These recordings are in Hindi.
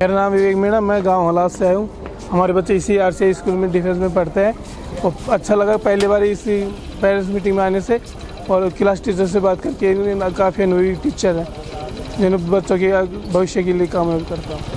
मेरा नाम विवेक मीणा, मैं गांव हलास से आया हूँ। हमारे बच्चे इसी आरसी स्कूल में डिफेंस में पढ़ते हैं और अच्छा लगा पहली बार इसी पेरेंट्स मीटिंग में आने से और क्लास टीचर से बात करके। काफ़ी अनुभवी टीचर है जिन्होंने बच्चों के भविष्य के लिए कामयाब करता हूँ।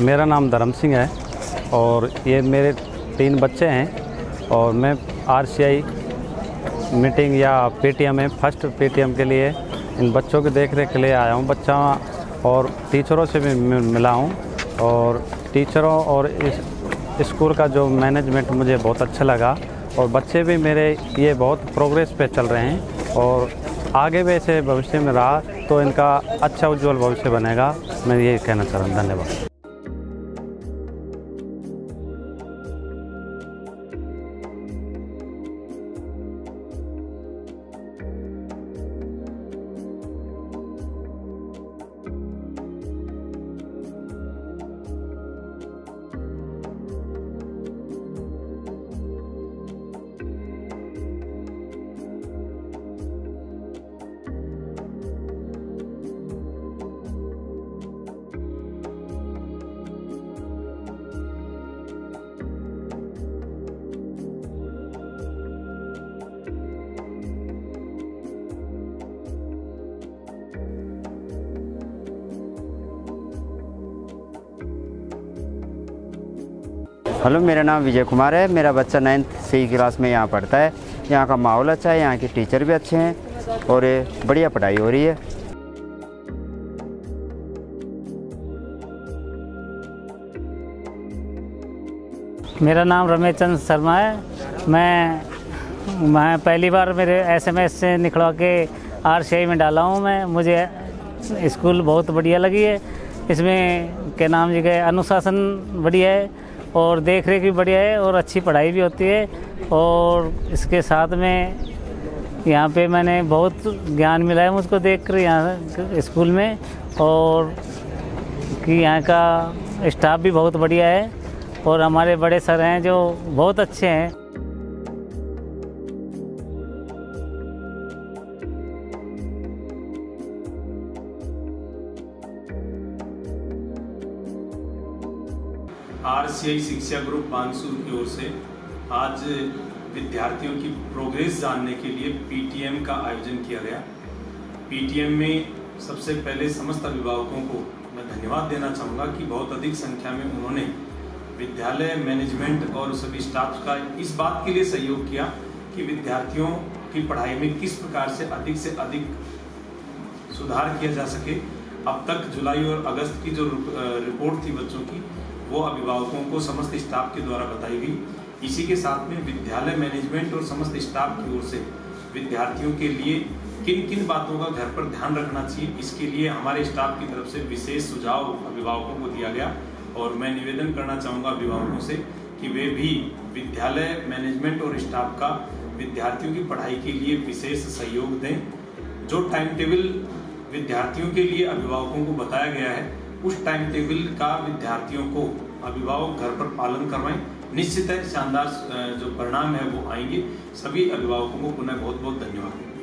मेरा नाम धर्म सिंह है और ये मेरे 3 बच्चे हैं और मैं आरसीआई मीटिंग या पेटीएम में फर्स्ट पेटीएम के लिए इन बच्चों की देखरेख के लिए आया हूँ। बच्चा और टीचरों से भी मिला हूँ और टीचरों और इस स्कूल का जो मैनेजमेंट मुझे बहुत अच्छा लगा और बच्चे भी मेरे ये बहुत प्रोग्रेस पे चल रहे हैं और आगे वैसे भविष्य में रहा तो इनका अच्छा उज्जवल भविष्य बनेगा। मैं ये कहना चाह रहा हूँ। धन्यवाद। हेलो, मेरा नाम विजय कुमार है। मेरा बच्चा 9th C क्लास में यहाँ पढ़ता है। यहाँ का माहौल अच्छा है, यहाँ के टीचर भी अच्छे हैं और बढ़िया पढ़ाई हो रही है। मेरा नाम रमेश चंद्र शर्मा है। मैं पहली बार मेरे SMS से निकलवा के आरसीआई में डाला हूँ। मुझे स्कूल बहुत बढ़िया लगी है। इसमें क्या नाम जी का अनुशासन बढ़िया है और देख रेख भी बढ़िया है और अच्छी पढ़ाई भी होती है। और इसके साथ में यहाँ पे मैंने बहुत ज्ञान मिला है मुझको देखकर यहाँ स्कूल में, और कि यहाँ का स्टाफ भी बहुत बढ़िया है और हमारे बड़े सर हैं जो बहुत अच्छे हैं। आरसीआई शिक्षा ग्रुप बानसूर की ओर से आज विद्यार्थियों की प्रोग्रेस जानने के लिए पीटीएम का आयोजन किया गया। पीटीएम में सबसे पहले समस्त अभिभावकों को मैं धन्यवाद देना चाहूँगा कि बहुत अधिक संख्या में उन्होंने विद्यालय मैनेजमेंट और सभी स्टाफ का इस बात के लिए सहयोग किया कि विद्यार्थियों की पढ़ाई में किस प्रकार से अधिक सुधार किया जा सके। अब तक जुलाई और अगस्त की जो रिपोर्ट थी बच्चों की, वो अभिभावकों को समस्त स्टाफ के द्वारा बताई गई। इसी के साथ में विद्यालय मैनेजमेंट और समस्त स्टाफ की ओर से विद्यार्थियों के लिए किन किन बातों का घर पर ध्यान रखना चाहिए, इसके लिए हमारे स्टाफ की तरफ से विशेष सुझाव अभिभावकों को दिया गया। और मैं निवेदन करना चाहूँगा अभिभावकों से कि वे भी विद्यालय मैनेजमेंट और स्टाफ का विद्यार्थियों की पढ़ाई के लिए विशेष सहयोग दें। जो टाइम टेबल विद्यार्थियों के लिए अभिभावकों को बताया गया है, उस टाइम टेबल का विद्यार्थियों को अभिभावक घर पर पालन करवाएं। निश्चित है शानदार जो परिणाम है वो आएंगे। सभी अभिभावकों को पुनः बहुत बहुत धन्यवाद।